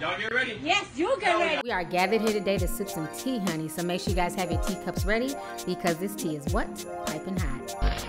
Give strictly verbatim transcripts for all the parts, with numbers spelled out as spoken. Y'all get ready? Yes, you get ready. We are gathered here today to sip some tea, honey. So make sure you guys have your teacups ready because this tea is what? Piping hot.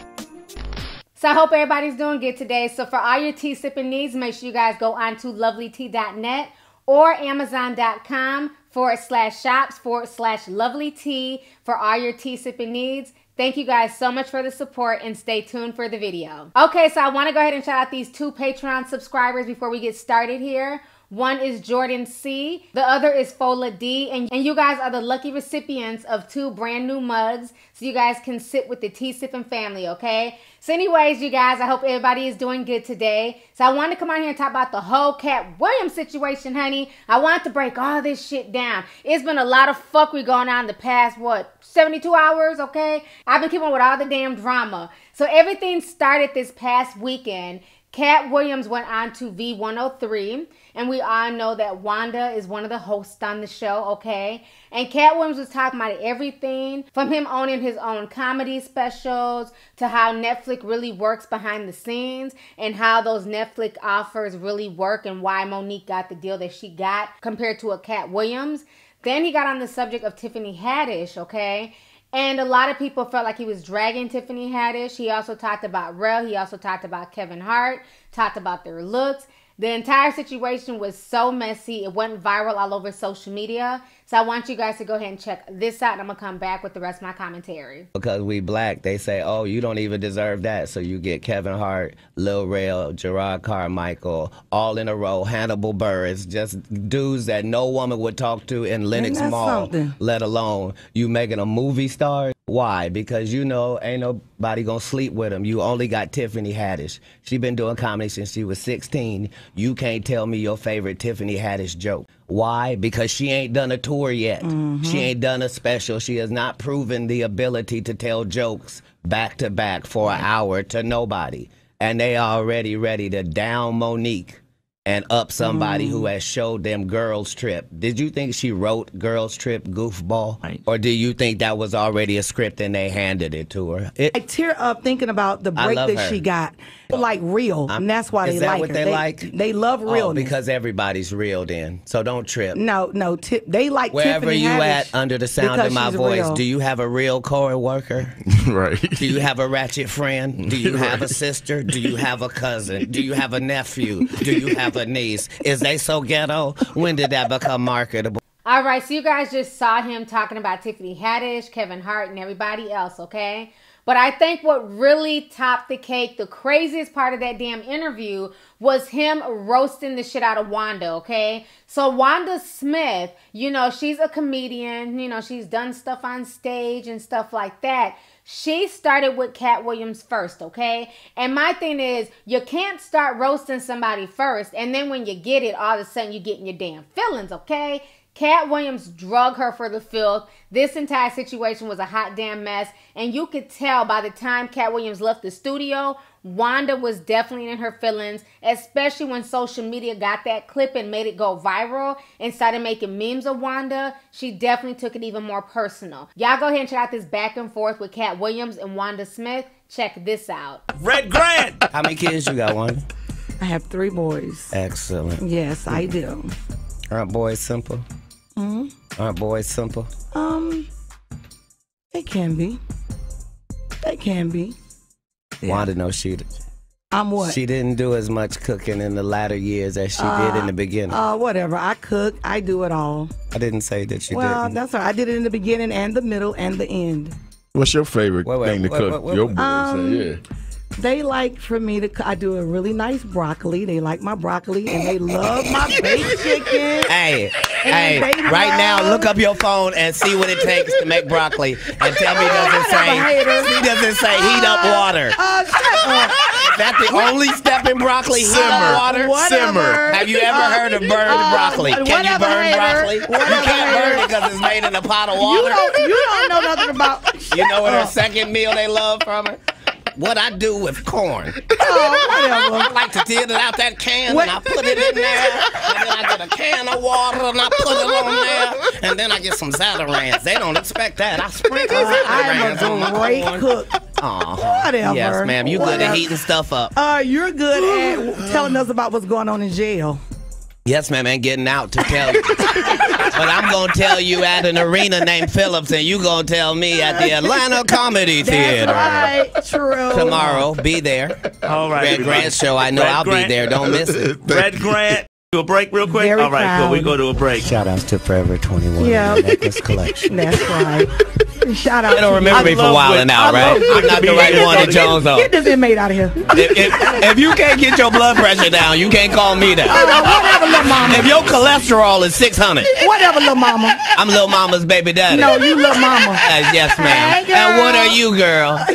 So I hope everybody's doing good today. So for all your tea sipping needs, make sure you guys go on to lovely tea dot net or amazon dot com forward slash shops forward slash lovely tea for all your tea sipping needs. Thank you guys so much for the support and stay tuned for the video. Okay, so I want to go ahead and shout out these two Patreon subscribers before we get started here. One is Jordan C. The other is Fola D. And, and you guys are the lucky recipients of two brand new mugs so you guys can sip with the tea sipping family, okay? So anyways, you guys, I hope everybody is doing good today. So I wanted to come on here and talk about the whole Katt Williams situation, honey. I wanted to break all this shit down. It's been a lot of fuckery going on in the past, what, seventy-two hours, okay? I've been keeping up with all the damn drama. So everything started this past weekend. Katt Williams went on to V one oh three, and we all know that Wanda is one of the hosts on the show, okay? And Katt Williams was talking about everything from him owning his own comedy specials to how Netflix really works behind the scenes and how those Netflix offers really work and why Monique got the deal that she got compared to a Katt Williams. Then he got on the subject of Tiffany Haddish, okay? And a lot of people felt like he was dragging Tiffany Haddish. He also talked about Rel. He also talked about Kevin Hart. Talked about their looks. The entire situation was so messy. It went viral all over social media. So I want you guys to go ahead and check this out. And I'm going to come back with the rest of my commentary. Because we black, they say, oh, you don't even deserve that. So you get Kevin Hart, Lil Rel, Jerrod Carmichael, all in a row, Hannibal Buress, just dudes that no woman would talk to in Lenox Mall, something. Let alone you making a movie star. Why? Because, you know, ain't nobody gonna sleep with him. You only got Tiffany Haddish. She been doing comedy since she was sixteen. You can't tell me your favorite Tiffany Haddish joke. Why? Because she ain't done a tour yet. Mm-hmm. She ain't done a special. She has not proven the ability to tell jokes back to back for an hour to nobody. And they already ready to down Monique and up somebody mm. who has showed them Girls Trip. Did you think she wrote Girls Trip, goofball? Right. Or do you think that was already a script and they handed it to her? It, I tear up thinking about the break that her. she got. Oh. Like real, I'm, and that's why they that like what her. They, they like? They love real. Oh, because everybody's reeled in, so don't trip. No, no, tip. They like wherever Tiffany you Haddish at under the sound of my voice. Real. Do you have a real coworker? Right. Do you have a ratchet friend? Do you right. have a sister? Do you have a cousin? Do you have a nephew? Do you have a niece? Is they so ghetto? When did that become marketable? All right, so you guys just saw him talking about Tiffany Haddish, Kevin Hart, and everybody else, okay? But I think what really topped the cake, the craziest part of that damn interview, was him roasting the shit out of Wanda, okay? So Wanda Smith, you know, she's a comedian. You know, she's done stuff on stage and stuff like that. She started with Katt Williams first, okay? And my thing is, you can't start roasting somebody first, and then when you get it, all of a sudden you're getting your damn feelings, okay? Katt Williams drug her for the filth. This entire situation was a hot damn mess. And you could tell by the time Katt Williams left the studio, Wanda was definitely in her feelings, especially when social media got that clip and made it go viral and started making memes of Wanda. She definitely took it even more personal. Y'all go ahead and check out this back and forth with Katt Williams and Wanda Smith. Check this out. Red Grant! How many kids you got, Wanda? I have three boys. Excellent. Yes, I do. Aren't boys simple? Mm-hmm. Aren't boys simple? Um, they can be. They can be. Yeah. Wanda knows she. I'm what? She didn't do as much cooking in the latter years as she uh, did in the beginning. Uh, whatever. I cook. I do it all. I didn't say that you did. Well, didn't. that's all right. I did it in the beginning and the middle and the end. What's your favorite wait, wait, thing to wait, cook? Wait, wait, your boys, um, yeah. They like for me to, I do a really nice broccoli. They like my broccoli and they love my baked chicken. Hey, hey, right love. now look up your phone and see what it takes to make broccoli and tell me doesn't say, he doesn't say heat up water. Uh, uh, That's the only step in broccoli, simmer, heat up water. Whatever. Simmer. Have you ever heard of burned uh, broccoli? Can whatever, you burn broccoli? Whatever. You can't burn it because it's made in a pot of water. You don't, you don't know nothing about. You know what her second meal they love from her? What I do with corn. Oh, whatever. I like to tear it out that can what? and I put it in there. And then I get a can of water and I put it on there. And then I get some Zatarans. They don't expect that. I sprinkle uh, Zatarans on my corn. I am a great cook. Aww. Whatever. Yes, ma'am. You good at heating stuff up. Uh, you're good at telling us about what's going on in jail. Yes, ma'am, ain't getting out to tell you. But I'm going to tell you at an arena named Phillips, and you going to tell me at the Atlanta Comedy Theater. That's right, true. Tomorrow, be there. All right. Red Grant's show, I know Red I'll Grant. be there. Don't miss it. Red Grant. A break real quick? Very All right, proud. Cool. We go to a break. Shout outs to Forever twenty-one. Yeah. Necklace collection. That's right. Shout out. They don't remember I me for a while and now, right? I'm not the right one that Jones on. Get this inmate out of here. If, if, if you can't get your blood pressure down, you can't call me that. Whatever, little mama. If your cholesterol is six hundred. Whatever, little mama. I'm little mama's baby daddy. No, you little mama. Uh, yes, ma'am. Hey, and what are you, girl?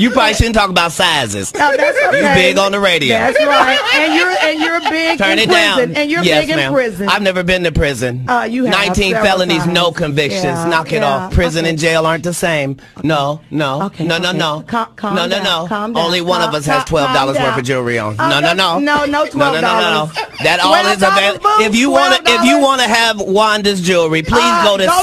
You probably shouldn't talk about sizes. No, that's okay. You big on the radio. That's right. And you're and you're big Turn in it prison. Down. And you're yes, big in prison. I've never been to prison. Uh, you have nineteen felonies, times. no convictions. Yeah, Knock yeah. it off. Prison okay. and jail aren't the same. Okay. No, no, okay, no, no, okay. no, Cal calm no, down. no, no, no. Only one calm, of us has twelve dollars worth of jewelry on. Oh, no, no, no, no, no, twelve dollars. No, no, no, no. That all is available. If you wanna, if you wanna have Wanda's jewelry, please uh, go to go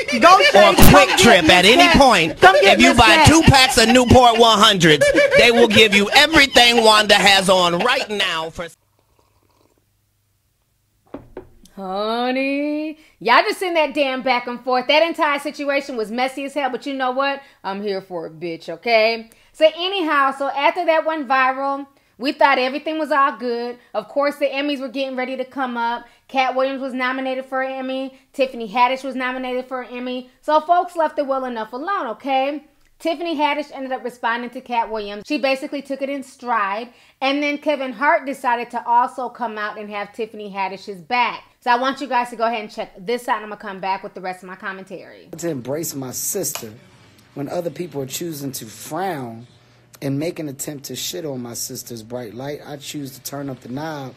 Sitgo or Quick Trip at any point. If you buy two packs of Newport one hundreds, they will give you everything Wanda has on right now. For honey, y'all just in that damn back and forth. That entire situation was messy as hell, but you know what? I'm here for it, bitch, okay? So anyhow, so after that went viral, we thought everything was all good. Of course, the Emmys were getting ready to come up. Katt Williams was nominated for an Emmy. Tiffany Haddish was nominated for an Emmy. So folks left it well enough alone, okay? Tiffany Haddish ended up responding to Katt Williams. She basically took it in stride. And then Kevin Hart decided to also come out and have Tiffany Haddish's back. So I want you guys to go ahead and check this out. I'm going to come back with the rest of my commentary. To embrace my sister when other people are choosing to frown and make an attempt to shit on my sister's bright light, I choose to turn up the knob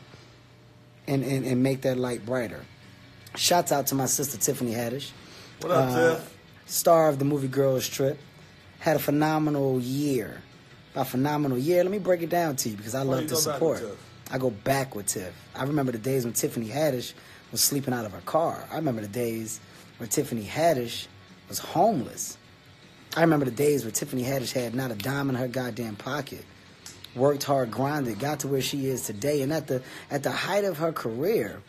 and, and, and make that light brighter. Shouts out to my sister, Tiffany Haddish. What up, uh, Tiff? Star of the movie Girls Trip. Had a phenomenal year. By phenomenal year, let me break it down to you because I Why love to support. I go back with Tiff. I remember the days when Tiffany Haddish was sleeping out of her car. I remember the days where Tiffany Haddish was homeless. I remember the days where Tiffany Haddish had not a dime in her goddamn pocket. Worked hard, grinded, got to where she is today. And at the, at the height of her career,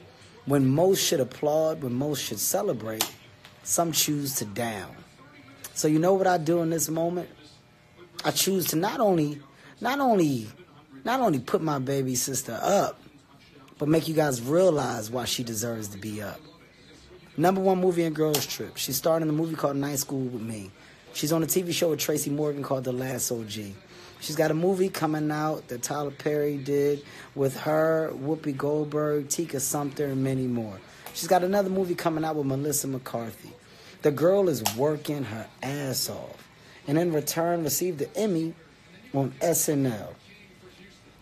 when most should applaud, when most should celebrate, some choose to down. So you know what I do in this moment? I choose to not only, not only, not only put my baby sister up, but make you guys realize why she deserves to be up. Number one movie in Girls Trip. She starred in a movie called Night School with me. She's on a T V show with Tracy Morgan called The Last O G. She's got a movie coming out that Tyler Perry did with her, Whoopi Goldberg, Tika Sumpter, and many more. She's got another movie coming out with Melissa McCarthy. The girl is working her ass off and in return received the Emmy on S N L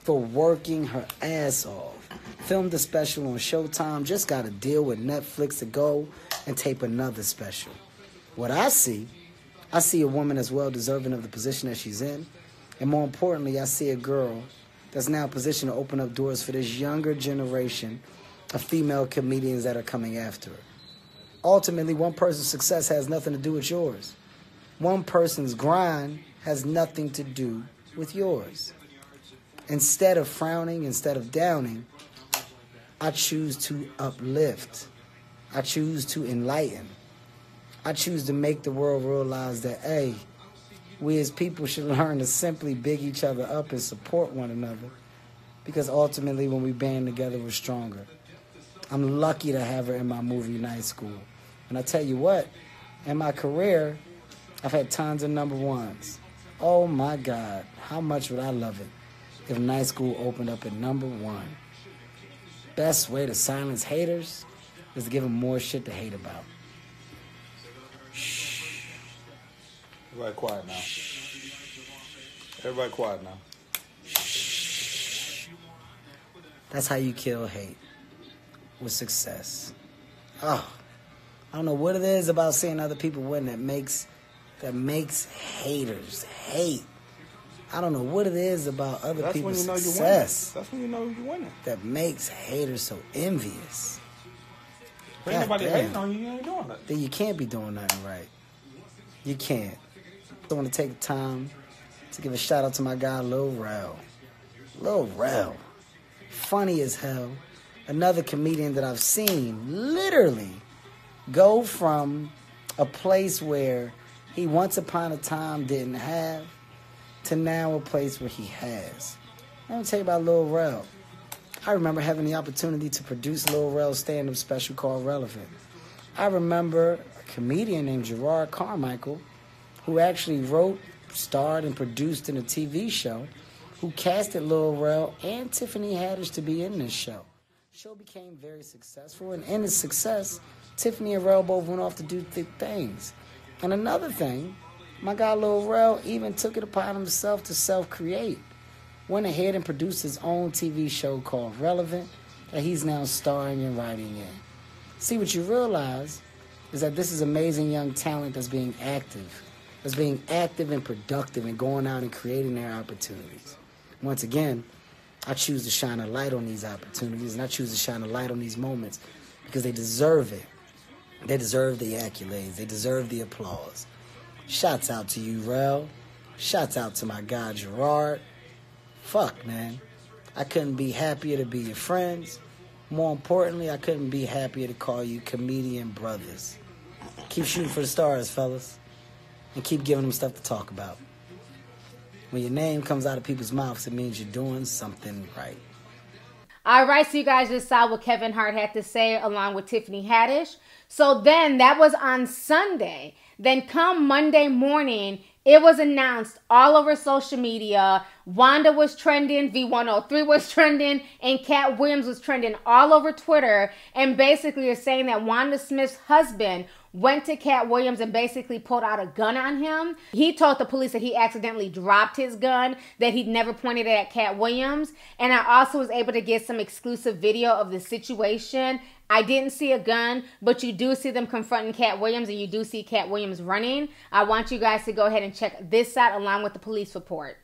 for working her ass off. Filmed a special on Showtime, just got a deal with Netflix to go and tape another special. What I see, I see a woman as well deserving of the position that she's in. And more importantly, I see a girl that's now positioned to open up doors for this younger generation of female comedians that are coming after her. Ultimately, one person's success has nothing to do with yours. One person's grind has nothing to do with yours. Instead of frowning, instead of downing, I choose to uplift. I choose to enlighten. I choose to make the world realize that, hey, we as people should learn to simply big each other up and support one another because ultimately when we band together, we're stronger. I'm lucky to have her in my movie Night School. And I tell you what, in my career, I've had tons of number ones. Oh my God, how much would I love it if Night School opened up at number one? Best way to silence haters is to give them more shit to hate about. Shh. Everybody quiet now. Shh. Everybody quiet now. Shh. That's how you kill hate, with success. Oh, I don't know what it is about seeing other people win that makes that makes haters hate. I don't know what it is about other That's people's when you know success. That's when you know you're winning. That makes haters so envious. If ain't nobody hating on you, you ain't doing nothing. Then you can't be doing nothing right. You can't. I want to take the time to give a shout out to my guy Lil Rel. Lil Rel. funny as hell. Another comedian that I've seen literally go from a place where he once upon a time didn't have to now a place where he has. Let me tell you about Lil Rel. I remember having the opportunity to produce Lil Rel's stand-up special called Relevant. I remember a comedian named Jerrod Carmichael who actually wrote, starred, and produced in a T V show, who casted Lil Rel and Tiffany Haddish to be in this show. The show became very successful, and in its success, Tiffany and Rel both went off to do thick things. And another thing, my guy Lil Rel even took it upon himself to self-create. Went ahead and produced his own T V show called Relevant that he's now starring and writing in. See, what you realize is that this is amazing young talent that's being active, that's being active and productive and going out and creating their opportunities. Once again, I choose to shine a light on these opportunities, and I choose to shine a light on these moments because they deserve it. They deserve the accolades. They deserve the applause. Shouts out to you, Rel. Shouts out to my guy, Jerrod. Fuck, man. I couldn't be happier to be your friends. More importantly, I couldn't be happier to call you comedian brothers. Keep shooting for the stars, fellas. And keep giving them stuff to talk about. When your name comes out of people's mouths, it means you're doing something right. All right, so you guys just saw what Kevin Hart had to say along with Tiffany Haddish. So then, that was on Sunday. Then come Monday morning, it was announced all over social media. Wanda was trending, V one oh three was trending, and Katt Williams was trending all over Twitter. And basically, are saying that Wanda Smith's husband went to Katt Williams and basically pulled out a gun on him. He told the police that he accidentally dropped his gun, that he'd never pointed it at Katt Williams. And I also was able to get some exclusive video of the situation. I didn't see a gun, but you do see them confronting Katt Williams and you do see Katt Williams running. I want you guys to go ahead and check this out along with the police report.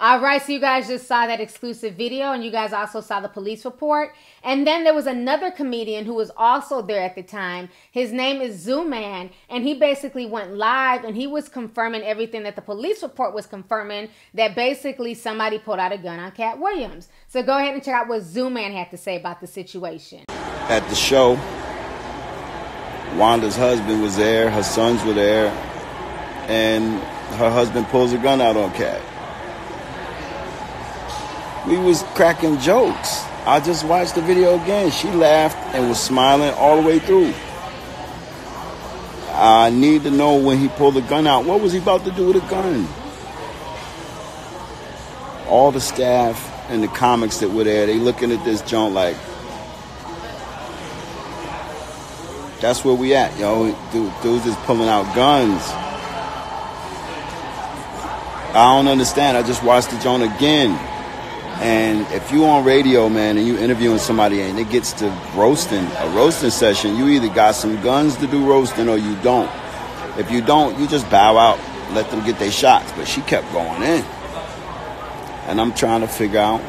All right, so you guys just saw that exclusive video, and you guys also saw the police report. And then there was another comedian who was also there at the time. His name is Zooman, and he basically went live, and he was confirming everything that the police report was confirming, that basically somebody pulled out a gun on Katt Williams. So go ahead and check out what Zooman had to say about the situation. At the show, Wanda's husband was there, her sons were there, and her husband pulls a gun out on Katt. We was cracking jokes. I just watched the video again. She laughed and was smiling all the way through. I need to know when he pulled the gun out. What was he about to do with a gun? All the staff and the comics that were there, they looking at this junk like, that's where we at, yo. Dudes is pulling out guns. I don't understand. I just watched the junk again. And if you on radio, man, and you interviewing somebody and it gets to roasting, a roasting session, you either got some guns to do roasting or you don't. If you don't, you just bow out, let them get their shots. But she kept going in. And I'm trying to figure out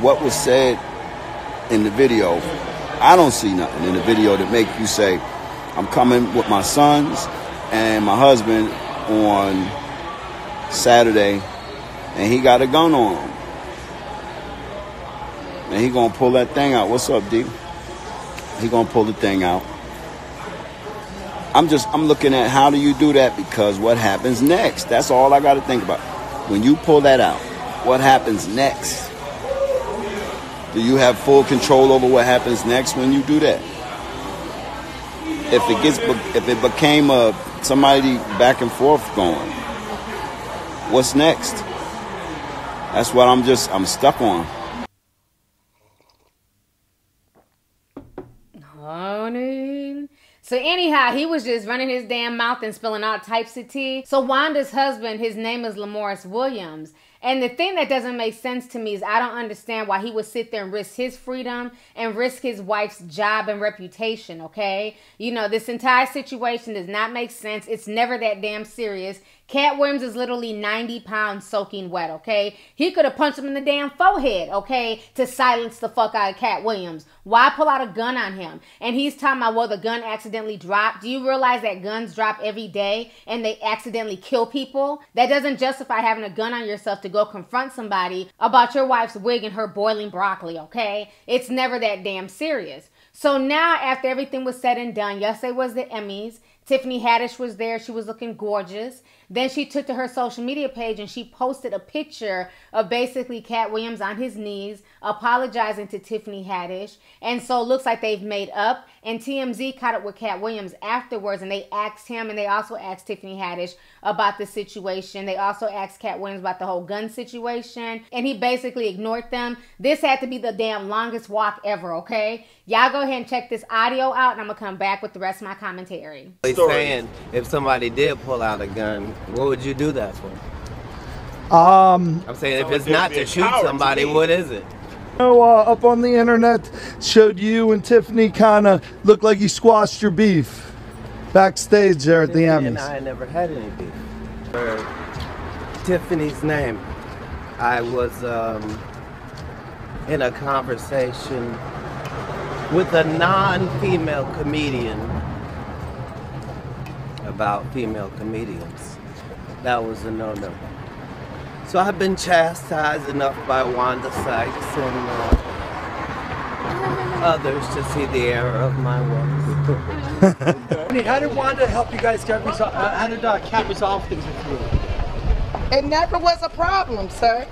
what was said in the video. I don't see nothing in the video to make you say, I'm coming with my sons and my husband on Saturday and he got a gun on him. And he gonna pull that thing out. What's up, D? He gonna pull the thing out. I'm just, I'm looking at how do you do that, because what happens next? That's all I gotta think about. When you pull that out, what happens next? Do you have full control over what happens next when you do that? If it gets, if it became a, somebody back and forth going, what's next? That's what I'm just, I'm stuck on. So anyhow, he was just running his damn mouth and spilling all types of tea. So Wanda's husband, his name is Lamorris Williams. And the thing that doesn't make sense to me is I don't understand why he would sit there and risk his freedom and risk his wife's job and reputation, okay? You know, this entire situation does not make sense. It's never that damn serious. Katt Williams is literally ninety pounds soaking wet, okay? He could have punched him in the damn forehead, okay, to silence the fuck out of Katt Williams. Why pull out a gun on him? And he's talking about, well, the gun accidentally dropped. Do you realize that guns drop every day and they accidentally kill people? That doesn't justify having a gun on yourself to go confront somebody about your wife's wig and her boiling broccoli, okay? It's never that damn serious. So now, after everything was said and done, yesterday was the Emmys. Tiffany Haddish was there. She was looking gorgeous. Then she took to her social media page and she posted a picture of basically Katt Williams on his knees apologizing to Tiffany Haddish. And so it looks like they've made up. And T M Z caught up with Katt Williams afterwards and they asked him and they also asked Tiffany Haddish about the situation. They also asked Katt Williams about the whole gun situation and he basically ignored them. This had to be the damn longest walk ever, okay? Y'all go ahead and check this audio out and I'm gonna come back with the rest of my commentary. Saying if somebody did pull out a gun, what would you do that for? Um, I'm saying if so it's not to shoot somebody, to what is it? You know, uh, up on the internet showed you and Tiffany kind of looked like you squashed your beef backstage there at Tiffany the Emmys. And I never had any beef. For Tiffany's name, I was um, in a conversation with a non-female comedian about female comedians. That was a no-no. So I've been chastised enough by Wanda Sykes and uh, others to see the error of my work. How did Wanda help you guys get resolved? Uh, how did uh, Katt resolve things with you? It never was a problem, sir.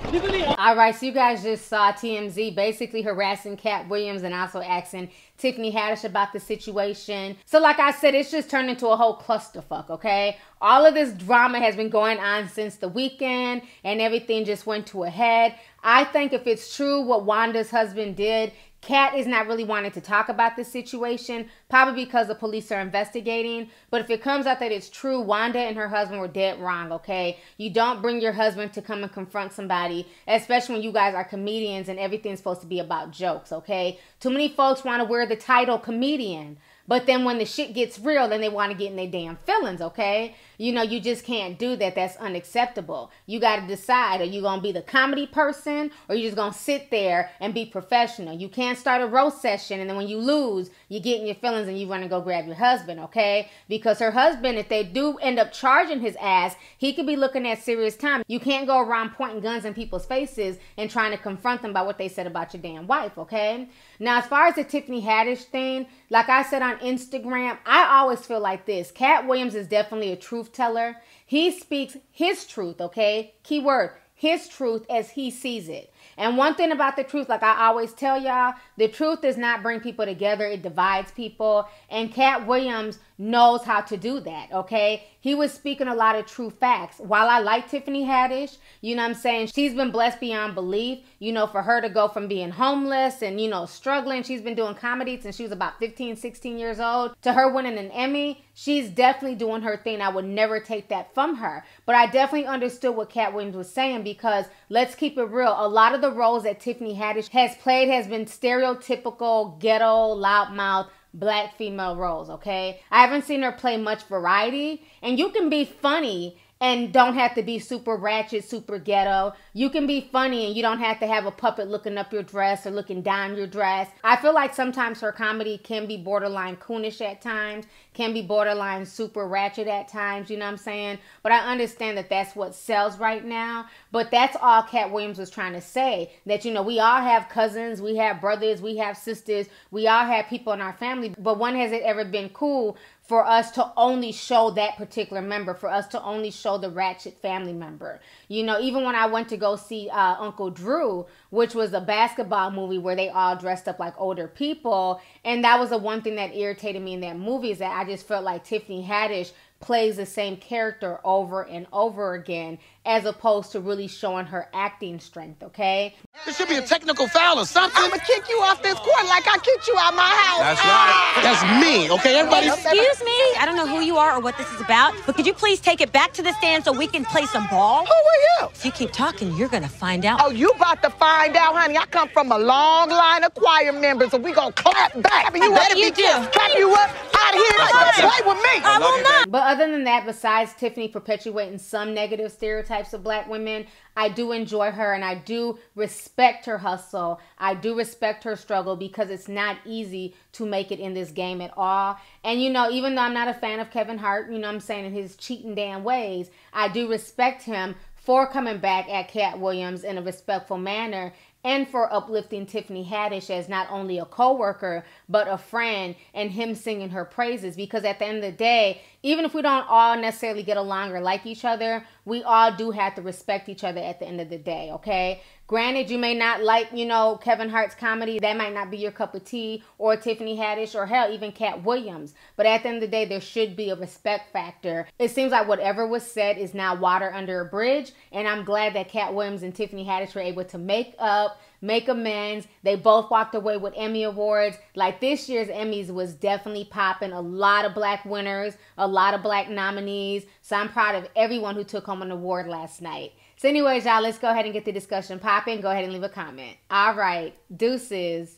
All right, so you guys just saw T M Z basically harassing Katt Williams and also asking Tiffany Haddish about the situation. So like I said, it's just turned into a whole clusterfuck, okay? All of this drama has been going on since the weekend and everything just went to a head. I think if it's true what Wanda's husband did, Katt is not really wanting to talk about this situation, probably because the police are investigating. But if it comes out that it's true, Wanda and her husband were dead wrong, okay? You don't bring your husband to come and confront somebody, especially when you guys are comedians and everything's supposed to be about jokes, okay? Too many folks want to wear the title comedian. But then when the shit gets real, then they want to get in their damn feelings, okay? You know, you just can't do that. That's unacceptable. You got to decide, are you going to be the comedy person or you just going to sit there and be professional? You can't start a roast session and then when you lose, you get in your feelings and you want to go grab your husband, okay? Because her husband, if they do end up charging his ass, he could be looking at serious time. You can't go around pointing guns in people's faces and trying to confront them about what they said about your damn wife, okay? Now, as far as the Tiffany Haddish thing, like I said on Instagram, I always feel like this. Katt Williams is definitely a truth teller. He speaks his truth, okay? Keyword, his truth as he sees it. And one thing about the truth, like I always tell y'all, the truth does not bring people together. It divides people. And Katt Williams knows how to do that, okay? He was speaking a lot of true facts. While I like Tiffany Haddish, you know what I'm saying? She's been blessed beyond belief. You know, for her to go from being homeless and, you know, struggling. She's been doing comedy since she was about fifteen, sixteen years old. To her winning an Emmy, she's definitely doing her thing. I would never take that from her. But I definitely understood what Katt Williams was saying because, let's keep it real, a lot of the roles that Tiffany Haddish has played has been stereotypical, ghetto, loudmouth, black female roles, okay? I haven't seen her play much variety. And you can be funny and don't have to be super ratchet, super ghetto. You can be funny and you don't have to have a puppet looking up your dress or looking down your dress. I feel like sometimes her comedy can be borderline coonish at times, can be borderline super ratchet at times, you know what I'm saying? But I understand that that's what sells right now. But that's all Katt Williams was trying to say, that, you know, we all have cousins, we have brothers, we have sisters, we all have people in our family, but when has it ever been cool for us to only show that particular member, for us to only show the ratchet family member? You know, even when I went to go see uh, Uncle Drew, which was a basketball movie where they all dressed up like older people, and that was the one thing that irritated me in that movie, is that I just felt like Tiffany Haddish plays the same character over and over again, as opposed to really showing her acting strength, okay? There should be a technical foul or something. I'm going to kick you off this court like I kicked you out of my house. That's right. That's me, okay? Everybody. Excuse me. I don't know who you are or what this is about, but could you please take it back to the stand so we can play some ball? Who are you? If you keep talking, you're going to find out. Oh, you about to find out, honey. I come from a long line of choir members, and we going to clap back. I mean, you better be clap you up out here. Like, play with me. I will not. But other than that, besides Tiffany perpetuating some negative stereotypes of black women, I do enjoy her and I do respect her hustle. I do respect her struggle because it's not easy to make it in this game at all. And, you know, even though I'm not a fan of Kevin Hart, you know what I'm saying, in his cheating damn ways, I do respect him for coming back at Katt Williams in a respectful manner and for uplifting Tiffany Haddish as not only a co-worker, but a friend, and him singing her praises. Because at the end of the day, even if we don't all necessarily get along or like each other, we all do have to respect each other at the end of the day, okay? Granted, you may not like, you know, Kevin Hart's comedy. That might not be your cup of tea, or Tiffany Haddish, or hell, even Katt Williams. But at the end of the day, there should be a respect factor. It seems like whatever was said is now water under a bridge. And I'm glad that Katt Williams and Tiffany Haddish were able to make up, make amends. They both walked away with Emmy Awards. Like, this year's Emmys was definitely popping. A lot of black winners, a lot of black nominees. So I'm proud of everyone who took home an award last night. So anyways, y'all, let's go ahead and get the discussion popping. Go ahead and leave a comment. All right. Deuces.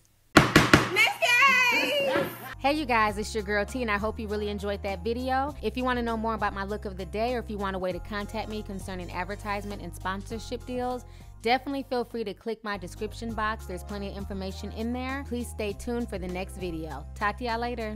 Hey you guys, it's your girl T, and I hope you really enjoyed that video. If you want to know more about my look of the day, or if you want a way to contact me concerning advertisement and sponsorship deals, definitely feel free to click my description box. There's plenty of information in there. Please stay tuned for the next video. Talk to y'all later.